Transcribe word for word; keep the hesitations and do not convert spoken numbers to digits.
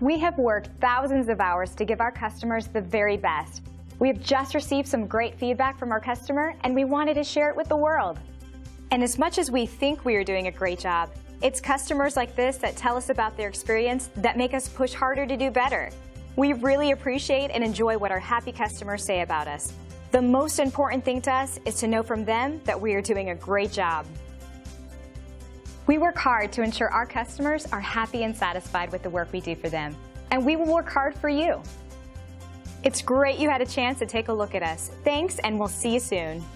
We have worked thousands of hours to give our customers the very best. We have just received some great feedback from our customer, and we wanted to share it with the world. And as much as we think we are doing a great job, it's customers like this that tell us about their experience that make us push harder to do better. We really appreciate and enjoy what our happy customers say about us. The most important thing to us is to know from them that we are doing a great job. We work hard to ensure our customers are happy and satisfied with the work we do for them, and we will work hard for you. It's great you had a chance to take a look at us. Thanks, and we'll see you soon.